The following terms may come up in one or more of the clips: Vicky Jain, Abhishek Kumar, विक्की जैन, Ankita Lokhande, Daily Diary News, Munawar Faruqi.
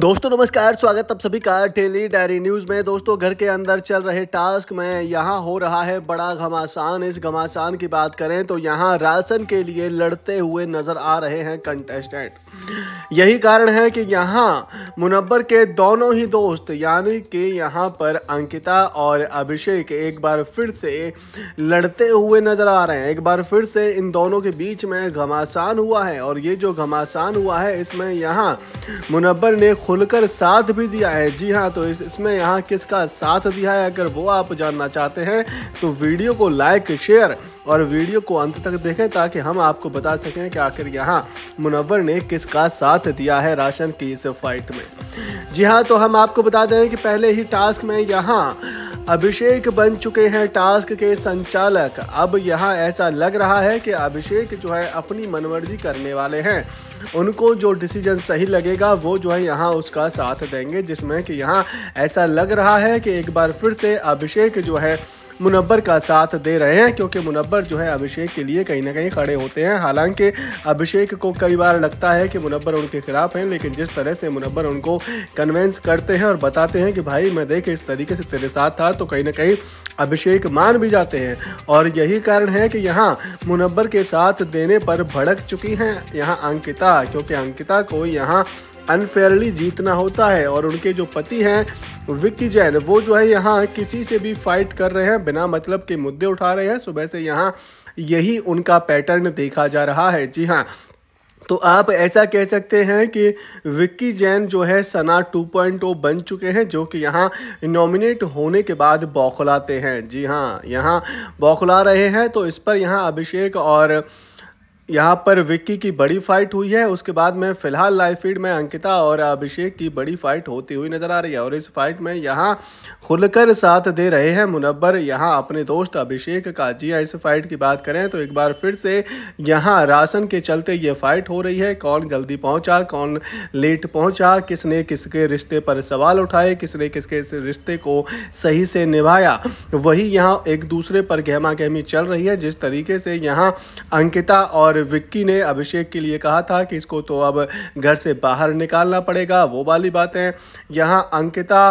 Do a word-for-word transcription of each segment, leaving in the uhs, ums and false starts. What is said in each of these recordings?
दोस्तों नमस्कार, स्वागत आप सभी का डेली डायरी न्यूज़ में। दोस्तों घर के अंदर चल रहे टास्क में यहाँ हो रहा है बड़ा घमासान। इस घमासान की बात करें तो यहाँ राशन के लिए लड़ते हुए नज़र आ रहे हैं कंटेस्टेंट। यही कारण है कि यहाँ मुनव्वर के दोनों ही दोस्त यानी कि यहाँ पर अंकिता और अभिषेक एक बार फिर से लड़ते हुए नज़र आ रहे हैं। एक बार फिर से इन दोनों के बीच में घमासान हुआ है और ये जो घमासान हुआ है इसमें यहाँ मुनव्वर ने खुलकर साथ भी दिया है। जी हाँ, तो इस, इसमें यहाँ किसका साथ दिया है अगर वो आप जानना चाहते हैं तो वीडियो को लाइक शेयर और वीडियो को अंत तक देखें ताकि हम आपको बता सकें कि आखिर यहाँ मुनव्वर ने किसका साथ दिया है राशन की इस फाइट में। जी हाँ, तो हम आपको बता दें कि पहले ही टास्क में यहाँ अभिषेक बन चुके हैं टास्क के संचालक। अब यहाँ ऐसा लग रहा है कि अभिषेक जो है अपनी मनमर्जी करने वाले हैं। उनको जो डिसीजन सही लगेगा वो जो है यहाँ उसका साथ देंगे, जिसमें कि यहाँ ऐसा लग रहा है कि एक बार फिर से अभिषेक जो है मुनव्वर का साथ दे रहे हैं, क्योंकि मुनव्वर जो है अभिषेक के लिए कहीं ना कहीं खड़े होते हैं। हालांकि अभिषेक को कई बार लगता है कि मुनव्वर उनके खिलाफ हैं, लेकिन जिस तरह से मुनव्वर उनको कन्वेंस करते हैं और बताते हैं कि भाई मैं देख इस तरीके से तेरे साथ था, तो कहीं ना कहीं अभिषेक मान भी जाते हैं। और यही कारण है कि यहाँ मुनव्वर के साथ देने पर भड़क चुकी हैं यहाँ अंकिता, क्योंकि अंकिता को यहाँ अनफेयरली जीतना होता है। और उनके जो पति हैं विक्की जैन, वो जो है यहाँ किसी से भी फाइट कर रहे हैं, बिना मतलब के मुद्दे उठा रहे हैं। सुबह से यहाँ यही उनका पैटर्न देखा जा रहा है। जी हाँ, तो आप ऐसा कह सकते हैं कि विक्की जैन जो है सना टू पॉइंट ओ बन चुके हैं, जो कि यहाँ नॉमिनेट होने के बाद बौखलाते हैं। जी हाँ, यहाँ बौखला रहे हैं। तो इस पर यहाँ अभिषेक और यहाँ पर विक्की की बड़ी फाइट हुई है। उसके बाद में फ़िलहाल लाइव फीड में अंकिता और अभिषेक की बड़ी फाइट होती हुई नज़र आ रही है। और इस फाइट में यहाँ खुलकर साथ दे रहे हैं मुनव्वर यहाँ अपने दोस्त अभिषेक का। जी हाँ, इस फाइट की बात करें तो एक बार फिर से यहाँ राशन के चलते ये फाइट हो रही है। कौन जल्दी पहुँचा, कौन लेट पहुँचा, किसने किसके रिश्ते पर सवाल उठाए, किसने किसके रिश्ते को सही से निभाया, वही यहाँ एक दूसरे पर गहमा गहमी चल रही है। जिस तरीके से यहाँ अंकिता और विक्की ने अभिषेक के लिए कहा था कि इसको तो अब घर से बाहर निकालना पड़ेगा, वो वाली बातें यहाँ अंकिता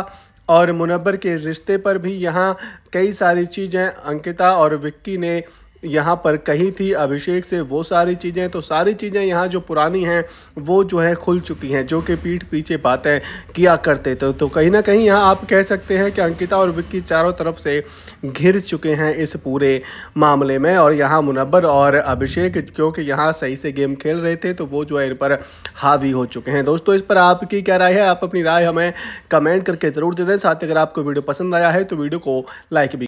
और मुनव्वर के रिश्ते पर भी यहाँ कई सारी चीज़ें अंकिता और विक्की ने यहाँ पर कही थी अभिषेक से, वो सारी चीज़ें। तो सारी चीज़ें यहाँ जो पुरानी हैं वो जो है खुल चुकी हैं, जो कि पीठ पीछे बातें किया करते थे। तो कहीं ना कहीं यहाँ आप कह सकते हैं कि अंकिता और विक्की चारों तरफ से घिर चुके हैं इस पूरे मामले में। और यहाँ मुनव्वर और अभिषेक क्योंकि यहाँ सही से गेम खेल रहे थे तो वो जो है इन पर हावी हो चुके हैं। दोस्तों इस पर आपकी क्या राय है? आप अपनी राय हमें कमेंट करके ज़रूर दे दें। साथ ही अगर आपको वीडियो पसंद आया है तो वीडियो को लाइक भी